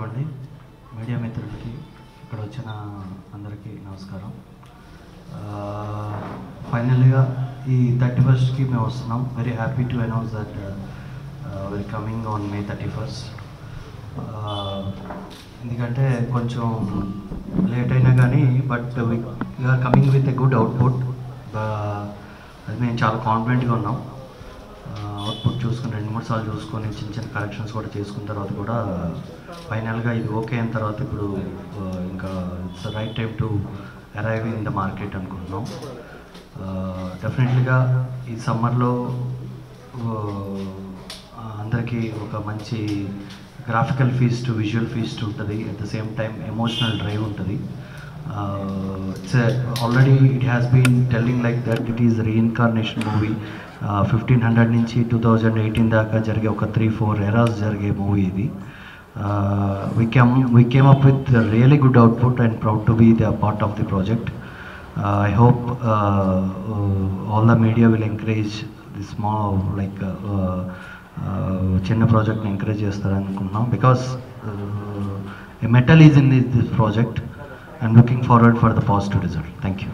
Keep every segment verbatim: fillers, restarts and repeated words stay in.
వాళ్ళే మీడియా మిత్రులకి ఇక్కడ వచ్చిన అందరికీ నమస్కారం. ఫైనల్గా ఈ థర్టీ ఫస్ట్కి మేము వస్తున్నాం. Very happy to announce that will coming on May thirty first. ఎందుకంటే కొంచెం లేట్ అయినా కానీ but we are coming with a good output. అది మేము చాలా కాన్ఫిడెంట్గా ఉన్నాం. అవుట్పుట్ చూసుకుని రెండు మూడు సార్లు చూసుకొని చిన్న చిన్న కలెక్షన్స్ కూడా చేసుకున్న తర్వాత కూడా ఫైనల్గా ఇది ఓకే అయిన తర్వాత ఇప్పుడు ఇంకా it's right time to arrive in the market అనుకుంటున్నాం. డెఫినెట్లీగా ఈ సమ్మర్లో అందరికీ ఒక మంచి గ్రాఫికల్ ఫీస్ట్, విజువల్ ఫీస్ట్ ఉంటుంది. At the same time emotional drive ఉంటుంది. It's a, already it has been telling like that it is a reincarnation movie. uh, fifteen hundred నుంచి two thousand eighteen దాకా జరిగే ఒక త్రీ ఫోర్ ఎరాస్ జరిగే movie ఇది. we came we came up with a really good output and proud to be the part of the project. uh, I hope uh, uh, all the media will encourage this small like చిన్న ప్రాజెక్ట్ని encourage చేస్తారనుకుంటున్నాం. because uh, a metal is in this, this project. I'm looking forward for the positive result. Thank you.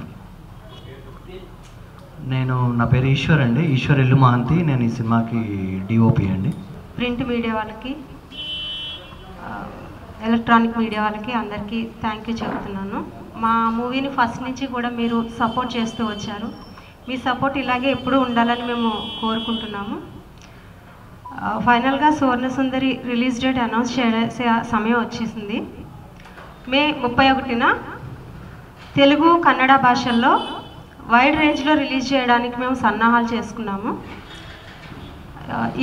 నేను నా పేరు ఈశ్వర్ అండి, ఈశ్వర్ ఇల్లు మహంతి. నేను ఈ సినిమాకి డిఓపి అండి. ప్రింట్ మీడియా వాళ్ళకి, ఎలక్ట్రానిక్ మీడియా వాళ్ళకి అందరికీ థ్యాంక్ యూ చెప్తున్నాను. మా మూవీని ఫస్ట్ నుంచి కూడా మీరు సపోర్ట్ చేస్తూ వచ్చారు. మీ సపోర్ట్ ఇలాగే ఎప్పుడూ ఉండాలని మేము కోరుకుంటున్నాము. ఫైనల్గా సువర్ణసుందరి రిలీజ్ డేట్ అనౌన్స్ చేసే సమయం వచ్చేసింది. మే ముప్పై ఒకటిన తెలుగు కన్నడ భాషల్లో వైడ్ రేంజ్లో రిలీజ్ చేయడానికి మేము సన్నాహాలు చేసుకున్నాము.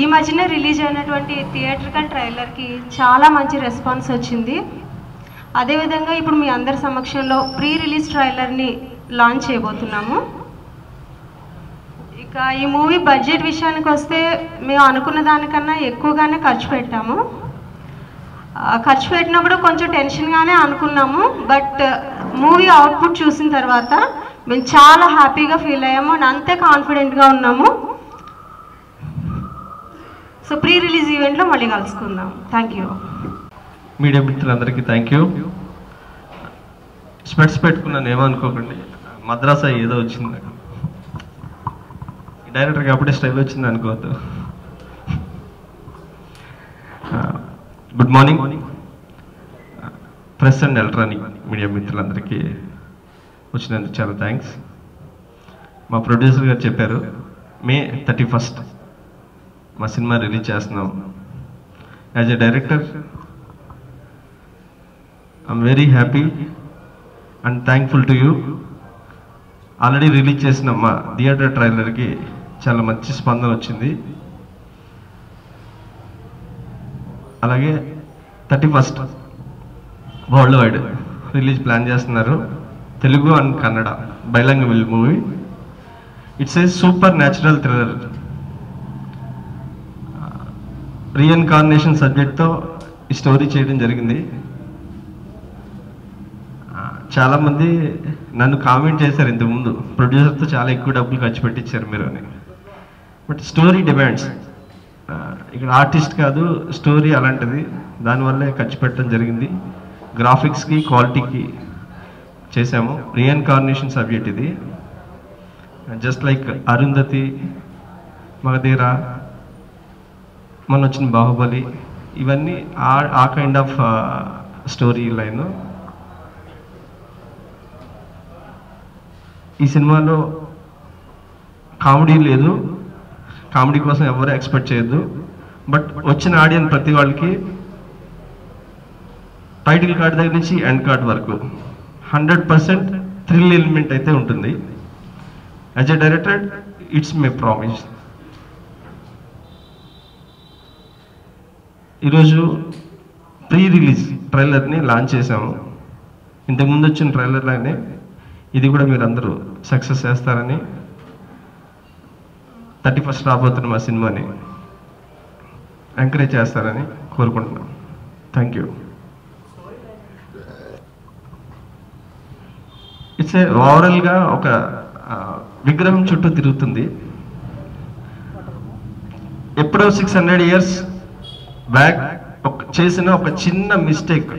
ఈ మధ్యనే రిలీజ్ అయినటువంటి థియేట్రికల్ ట్రైలర్కి చాలా మంచి రెస్పాన్స్ వచ్చింది. అదేవిధంగా ఇప్పుడు మీ అందరి సమక్షంలో ప్రీ రిలీజ్ ట్రైలర్ని లాంచ్ చేయబోతున్నాము. ఇక ఈ మూవీ బడ్జెట్ విషయానికి వస్తే మేము అనుకున్న దానికన్నా ఎక్కువగానే ఖర్చు పెట్టాము. ఖర్చు పెట్టినప్పుడు కొంచెం టెన్షన్గానే అనుకున్నాము. బట్ మూవీ అవుట్పుట్ చూసిన తర్వాత మేము చాలా హ్యాపీగా ఫీల్ అయ్యాము అండ్ అంతే కాన్ఫిడెంట్గా ఉన్నాము. సో ప్రీ రిలీజ్ ఈవెంట్లో మళ్ళీ కలుసుకుందాం. Thank you. మీడియా మిత్రులందరికీ థ్యాంక్ యూ. స్పెట్స్ పెట్టుకున్నాను, ఏమనుకోకండి. మద్రాసా ఏదో వచ్చింది నాకు, డైరెక్టర్కి అప్పుడే స్టైల్ వచ్చింది అనుకోవద్దు. Good morning press and electronic media మిత్రులందరికీ వచ్చినందుకు చాలా థ్యాంక్స్. మా ప్రొడ్యూసర్ గారు చెప్పారు మే థర్టీ ఫస్ట్ మా సినిమా రిలీజ్ చేస్తున్నాం. As a director I'm very happy and thankful to you. Already release చేసిన మా థియేటర్ ట్రైలర్కి చాలా మంచి స్పందన వచ్చింది. అలాగే thirty first worldwide release plan చేస్తున్నారు. Telugu and Kannada bilanguage movie. It's a super natural thriller. Reincarnation సబ్జెక్ట్తో ఈ స్టోరీ చేయడం జరిగింది. చాలామంది నన్ను కామెంట్ చేశారు, ఇంతకుముందు ప్రొడ్యూసర్తో చాలా ఎక్కువ డబ్బులు ఖర్చు పెట్టించారు మీరు అని. బట్ స్టోరీ డిమాండ్స్, ఇక్కడ ఆర్టిస్ట్ కాదు స్టోరీ అలాంటిది, దానివల్లే ఖర్చు పెట్టడం జరిగింది. గ్రాఫిక్స్కి క్వాలిటీకి చేసాము. రీఇన్కార్నేషన్ సబ్జెక్ట్ ఇది. జస్ట్ లైక్ అరుంధతి, మగధీరా, మన వచ్చిన బాహుబలి, ఇవన్నీ ఆ కైండ్ ఆఫ్ స్టోరీ లైన్. ఈ సినిమాలో కామెడీ లేదు, కామెడీ కోసం ఎవరు ఎక్స్పెక్ట్ చేయొద్దు. బట్ వచ్చిన ఆడియన్స్ ప్రతి వాళ్ళకి టైటిల్ కార్డ్ దగ్గర నుంచి ఎండ్ కార్డ్ వరకు హండ్రెడ్ పర్సెంట్ థ్రిల్ ఎలిమెంట్ అయితే ఉంటుంది. As a director it's my promise. ఈరోజు ప్రీ రిలీజ్ ట్రైలర్ని లాంచ్ చేశాము. ఇంతకుముందు వచ్చిన ట్రైలర్లోనే ఇది కూడా మీరు అందరూ సక్సెస్ చేస్తారని, థర్టీ ఫస్ట్ రాబోతున్న మా సినిమాని ఎంకరేజ్ చేస్తారని కోరుకుంటున్నాం. Thank you. ఇట్స్ ఏ ఓవరాల్గా ఒక విగ్రహం చుట్టూ తిరుగుతుంది. ఎప్పుడో సిక్స్ హండ్రెడ్ ఇయర్స్ బ్యాక్ చేసిన ఒక చిన్న మిస్టేక్,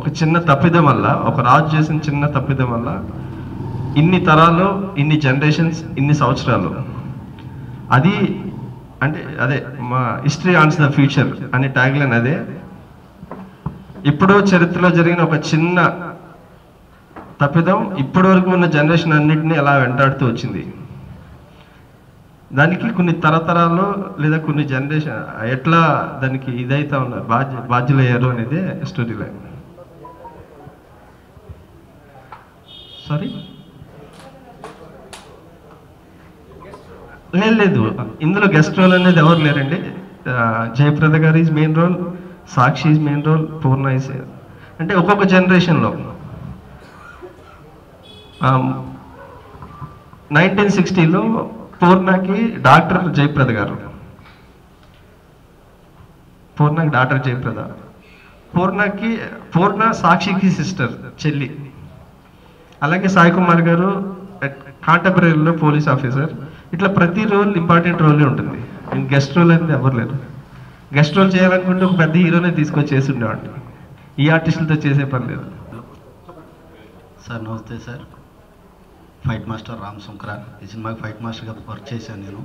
ఒక చిన్న తప్పిదం వల్ల, ఒక రాజు చేసిన చిన్న తప్పిదం వల్ల ఇన్ని తరాలు, ఇన్ని జనరేషన్స్, ఇన్ని సంవత్సరాలు. అది అంటే అదే మా హిస్టరీ ఆన్స్ ద ఫ్యూచర్ అనే ట్యాగ్లైన్ అదే. ఇప్పుడు చరిత్రలో జరిగిన ఒక చిన్న తప్పిదం ఇప్పటి వరకు ఉన్న జనరేషన్ అన్నింటినీ అలా వెంటాడుతూ వచ్చింది. దానికి కొన్ని తరతరాలు లేదా కొన్ని జనరేషన్ ఎట్లా దానికి ఇదైతా ఉన్నారు, బాధ్య బాధ్యులయ్యారు అనేది స్టోరీ లైన్. సారీ లేదు, ఇందులో గెస్ట్ రోల్ అనేది ఎవరు లేరండి. జయప్రద గారు is main role, Sakshi is main role, Purna is. అంటే ఒక్కొక్క జనరేషన్లో నైన్టీన్ సిక్స్టీలో పూర్ణకి డాక్టర్ జయప్రద గారు, పూర్ణకి డాక్టర్ జయప్రద, పూర్ణకి పూర్ణ సాక్షికి సిస్టర్ చెల్లి. అలాగే సాయి కుమార్ గారు కాంటెంపరీలో పోలీస్ ఆఫీసర్. ఇట్లా ప్రతి రోల్ ఇంపార్టెంట్ రోలే ఉంటుంది. నేను గెస్ట్ రోల్ అనేది ఎవరు లేరు. గెస్ట్ రోల్ చేయాలనుకుంటే ఒక పెద్ద హీరోనే తీసుకొని చేసి ఉండేవాడిని, ఈ ఆర్టిస్టులతో చేసే పని లేదు. సార్ నమస్తే sir, fight master Ram Sonkara. ఈ సినిమాకి ఫైట్ మాస్టర్గా వర్క్ చేశాను నేను.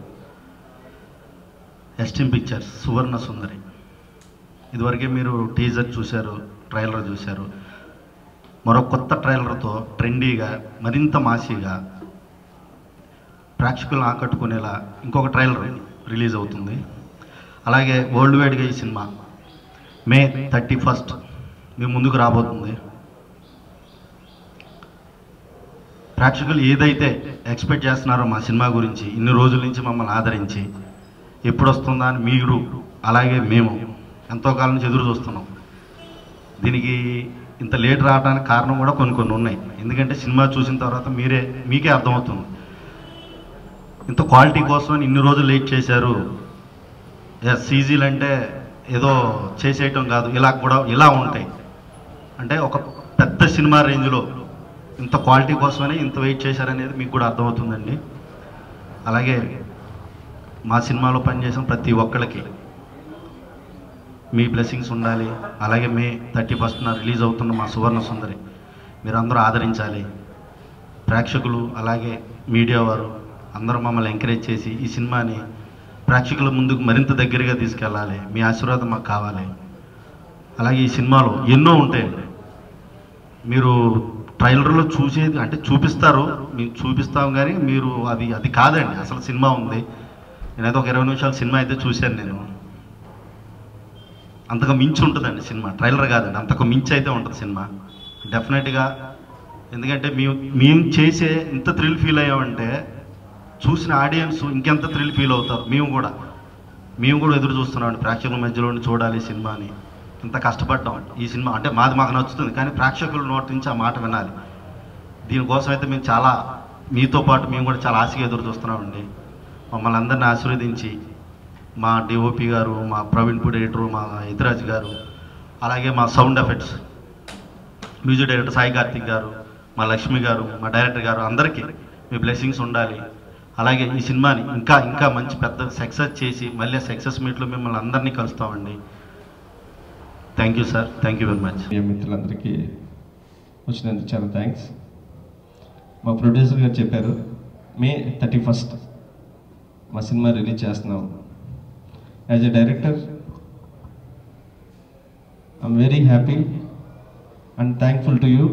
Esteem pictures Suvarna Sundari. ఇదివరకే మీరు టీజర్ చూశారు, ట్రైలర్ చూశారు. మరో కొత్త ట్రైలర్తో ట్రెండీగా, మరింత మాసీగా, ప్రేక్షకులను ఆకట్టుకునేలా ఇంకొక ట్రైలర్ రిలీజ్ అవుతుంది. అలాగే వరల్డ్ వైడ్గా ఈ సినిమా మే థర్టీ ఫస్ట్ మీ ముందుకు రాబోతుంది. ప్రేక్షకులు ఏదైతే ఎక్స్పెక్ట్ చేస్తున్నారో మా సినిమా గురించి, ఇన్ని రోజుల నుంచి మమ్మల్ని ఆదరించి, ఎప్పుడు వస్తుందా అని మీరు అలాగే మేము ఎంతో కాలం నుంచి ఎదురు చూస్తున్నాం. దీనికి ఇంత లేట్ రావడానికి కారణం కూడా కొన్ని కొన్ని ఉన్నాయి. ఎందుకంటే సినిమా చూసిన తర్వాత మీరే మీకే అర్థమవుతుంది. ఇంత క్వాలిటీ కోసం ఇన్ని రోజులు లేట్ చేశారు. సీజీలు అంటే ఏదో చేసేయటం కాదు, ఇలా కూడా ఇలా ఉంటాయి. అంటే ఒక పెద్ద సినిమా రేంజ్లో ఇంత క్వాలిటీ కోసమని ఇంత వెయిట్ చేశారనేది మీకు కూడా అర్థమవుతుందండి. అలాగే మా సినిమాలో పనిచేసిన ప్రతి ఒక్కరికి మీ బ్లెస్సింగ్స్ ఉండాలి. అలాగే మే థర్టీ ఫస్ట్న రిలీజ్ అవుతున్న మా సువర్ణ సుందరి మీరు అందరూ ఆదరించాలి. ప్రేక్షకులు అలాగే మీడియా వారు అందరూ మమ్మల్ని ఎంకరేజ్ చేసి ఈ సినిమాని ప్రేక్షకుల ముందుకు మరింత దగ్గరగా తీసుకెళ్ళాలి. మీ ఆశీర్వాదం మాకు కావాలి. అలాగే ఈ సినిమాలో ఎన్నో ఉంటాయండి. మీరు ట్రైలర్లో చూసేది అంటే చూపిస్తారు, మేము చూపిస్తాం, కానీ మీరు అది అది కాదండి అసలు సినిమా ఉంది. నేనైతే ఒక ఇరవై నిమిషాల సినిమా అయితే చూశాను నేను. అంతకు మించి ఉంటుందండి సినిమా, ట్రైలర్ కాదండి, అంతకు మించి అయితే ఉంటుంది సినిమా డెఫినెట్గా. ఎందుకంటే మేము మేము చేసే ఇంత థ్రిల్ ఫీల్ అయ్యామంటే చూసిన ఆడియన్స్ ఇంకెంత థ్రిల్ ఫీల్ అవుతారు. మేము కూడా మేము కూడా ఎదురు చూస్తున్నామండి ప్రేక్షకుల మధ్యలో చూడాలి సినిమాని. ఇంత కష్టపడ్డాం ఈ సినిమా అంటే మాది మాకు నచ్చుతుంది, కానీ ప్రేక్షకుల నోటి నుంచి ఆ మాట వినాలి. దీనికోసం అయితే మేము చాలా, మీతో పాటు మేము కూడా చాలా ఆశగా ఎదురు చూస్తున్నామండి. మమ్మల్ని అందరినీ ఆశీర్వదించి మా డిఓపి గారు, మా ప్రవీణ్ పూడ్ ఎడిటర్, మా ఇతరాజ్ గారు, అలాగే మా sound effects music director Sai Karthik గారు, మా లక్ష్మి గారు, మా డైరెక్టర్ గారు, అందరికీ మీ బ్లెస్సింగ్స్ ఉండాలి. అలాగే ఈ సినిమాని ఇంకా ఇంకా మంచి పెద్ద సక్సెస్ చేసి మళ్ళీ సక్సెస్ మీట్లో మిమ్మల్ని అందరినీ కలుస్తామండి. Thank you sir, thank you very much. మిత్రులందరికీ వచ్చినందుకు చాలా థ్యాంక్స్. మా ప్రొడ్యూసర్ గారు చెప్పారు మే థర్టీ ఫస్ట్ మా సినిమా రిలీజ్ చేస్తున్నాం. As a director I'm very happy and thankful to you.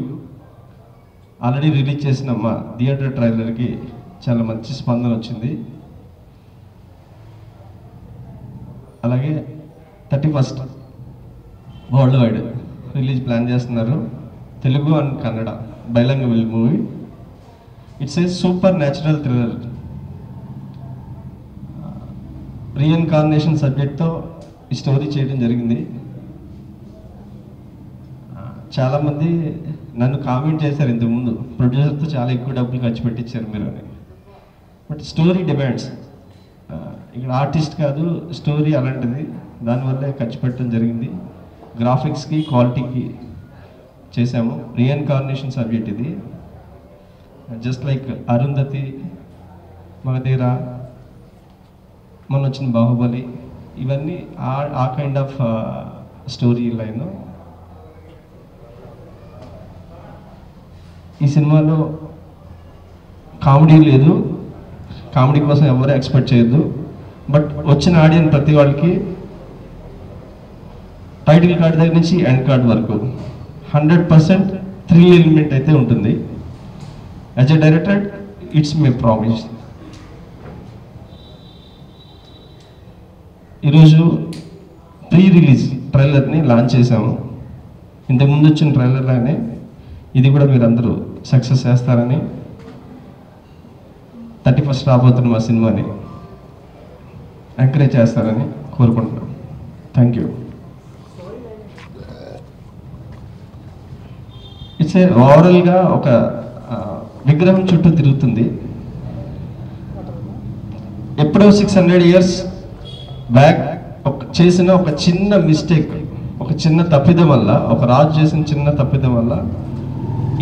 Already release చేసిన మా థియేటర్ ట్రైలర్కి చాలా మంచి స్పందన వచ్చింది. అలాగే thirty first worldwide release plan చేస్తున్నారు. Telugu and Kannada bilanguage movie. It's a super natural thriller. Reincarnation సబ్జెక్ట్తో ఈ స్టోరీ చేయడం జరిగింది. చాలామంది నన్ను కామెంట్ చేశారు ఇంతకుముందు, ప్రొడ్యూసర్తో చాలా ఎక్కువ డబ్బులు ఖర్చు పెట్టించారు మీరు అని. బట్ స్టోరీ డిమాండ్స్, ఇక్కడ ఆర్టిస్ట్ కాదు స్టోరీ అలాంటిది, దానివల్లే ఖర్చు పెట్టడం జరిగింది. గ్రాఫిక్స్కి క్వాలిటీకి చేసాము. రీఇన్కార్నేషన్ సబ్జెక్ట్ ఇది. జస్ట్ లైక్ అరుంధతి, మగధీరా, మొన్న వచ్చిన బాహుబలి, ఇవన్నీ ఆ కైండ్ ఆఫ్ స్టోరీ లైన్. ఈ సినిమాలో కామెడీ లేదు, కామెడీ కోసం ఎవరు ఎక్స్పెక్ట్ చేయొద్దు. బట్ వచ్చిన ఆడియన్స్ ప్రతి వాళ్ళకి టైటిల్ కార్డ్ దగ్గర నుంచి ఎండ్ కార్డ్ వరకు హండ్రెడ్ పర్సెంట్ థ్రిల్ ఎలిమెంట్ అయితే ఉంటుంది. As a director it's my promise. ఈరోజు ప్రీ రిలీజ్ ట్రైలర్ని లాంచ్ చేశాము. ఇంతకుముందు వచ్చిన ట్రైలర్లానే ఇది కూడా మీరందరూ సక్సెస్ చేస్తారని, థర్టీ ఫస్ట్ రాబోతున్న మా సినిమాని ఎంకరేజ్ చేస్తారని కోరుకుంటున్నాం. Thank you. ఇట్స్ ఏ ఓవరాల్గా ఒక విగ్రహం చుట్టూ తిరుగుతుంది. ఎప్పుడో సిక్స్ హండ్రెడ్ ఇయర్స్ బ్యాక్ చేసిన ఒక చిన్న మిస్టేక్, ఒక చిన్న తప్పిదం వల్ల, ఒక రాజు చేసిన చిన్న తప్పిదం వల్ల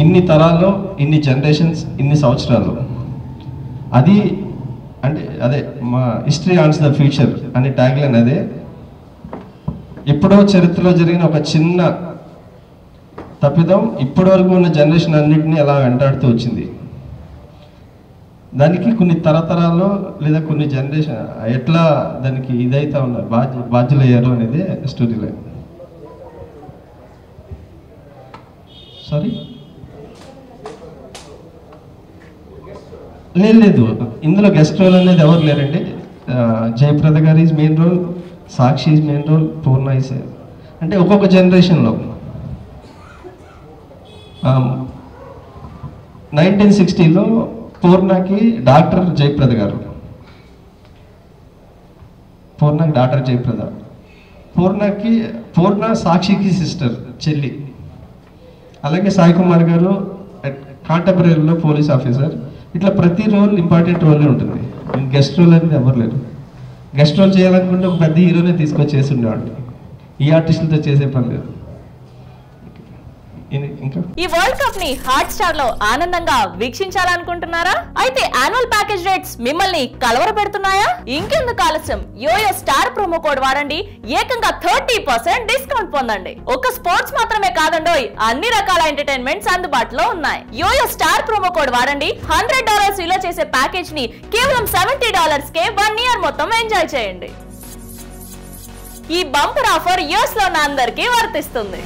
ఇన్ని తరాల్లో, ఇన్ని జనరేషన్స్, ఇన్ని సంవత్సరాలు, అది అంటే అదే మా హిస్టరీ ఆన్స్ ద ఫ్యూచర్ అనే ట్యాగ్లైన్. అదే ఎప్పుడో చరిత్రలో జరిగిన ఒక చిన్న తప్పిదం ఇప్పటి వరకు ఉన్న జనరేషన్ అన్నింటినీ అలా వెంటాడుతూ వచ్చింది. దానికి కొన్ని తరతరాల్లో లేదా కొన్ని జనరేషన్ ఎట్లా దానికి ఇదైతా ఉన్నారు, బాధ్య బాధ్యులయ్యారు అనేది స్టోరీ లైన్. సారీ లేదు లేదు ఇందులో గెస్ట్ రోల్ అనేది ఎవరు లేరండి. జయప్రద గారి is main role, Sakshi is main role, Purna is, అంటే ఒక్కొక్క జనరేషన్లో నైన్టీన్ సిక్స్టీలో పూర్ణకి డాక్టర్ జయప్రద గారు, పూర్ణకి డాక్టర్ జయప్రద, పూర్ణకి పూర్ణ సాక్షికి సిస్టర్ చెల్లి. అలాగే సాయి కుమార్ గారు కాంటెంపరీలో పోలీస్ ఆఫీసర్. ఇట్లా ప్రతి రోల్ ఇంపార్టెంట్ రోలే ఉంటుంది. గెస్ట్ రోల్ అనేది ఎవరు లేరు. గెస్ట్ రోల్ చేయాలనుకుంటే ఒక పెద్ద హీరోనే తీసుకొచ్చి చేసి ఉండేవాడిని. ఈ ఆర్టిస్టులతో చేసే పని లేదు. ఈ వరల్డ్ కప్ ని హాట్ స్టార్ లో ఆనందంగా వీక్షించాలనుకుంటున్నారా? అయితే యాన్యువల్ ప్యాకేజ్ రేట్స్ మిమ్మల్ని కలవరపెడుతున్నాయా? ఇంకెందుకు ఆలస్యం, యోయో స్టార్ ప్రోమో కోడ్ వాడండి, ఏకంగా థర్టీ పర్సెంట్ డిస్కౌంట్ పొందండి. ఒక స్పోర్ట్స్ మాత్రమే కాదండోయ్, అన్ని రకాల ఎంటర్టైన్మెంట్స్ అందుబాటులో ఉన్నాయి. యోయో స్టార్ ప్రోమో కోడ్ వాడండి, హండ్రెడ్ డాలర్స్ విలువ చేసే ప్యాకేజ్ ని కేవలం సెవెంటీ డాలర్స్ కే వన్ ఇయర్ మొత్తం ఎంజాయ్ చేయండి. ఈ బంపర్ ఆఫర్ యూఎస్ లో అందరికీ వర్తిస్తుంది.